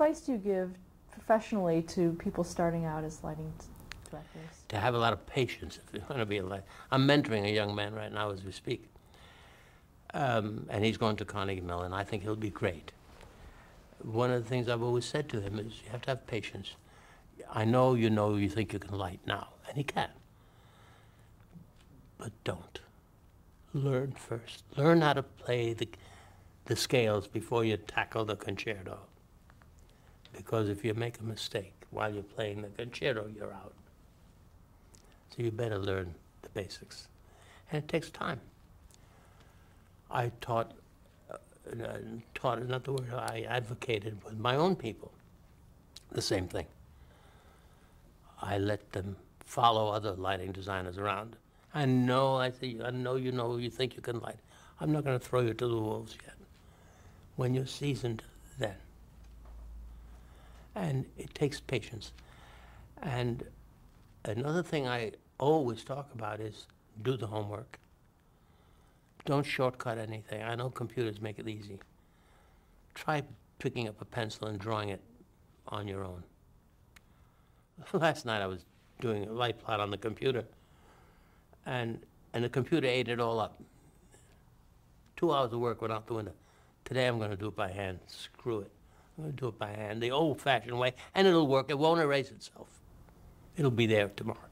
advice do you give professionally to people starting out as lighting directors? To have a lot of patience if you want to be a light. I'm mentoring a young man right now as we speak, and he's going to Carnegie Mellon. I think he'll be great. One of the things I've always said to him is you have to have patience. I know you think you can light now, and he can, but don't. Learn first. Learn how to play the scales before you tackle the concerto. Because if you make a mistake while you're playing the concerto, you're out. So you better learn the basics. And it takes time. I taught is not the word, I advocated with my own people the same thing. I let them follow other lighting designers around. I know you think you can light. I'm not going to throw you to the wolves yet. When you're seasoned, then. And it takes patience. And another thing I always talk about is do the homework. Don't shortcut anything. I know computers make it easy. Try picking up a pencil and drawing it on your own. Last night I was doing a light plot on the computer, and the computer ate it all up. 2 hours of work went out the window. Today I'm going to do it by hand. Screw it. I'm going to do it by hand, the old-fashioned way, and it'll work. It won't erase itself. It'll be there tomorrow.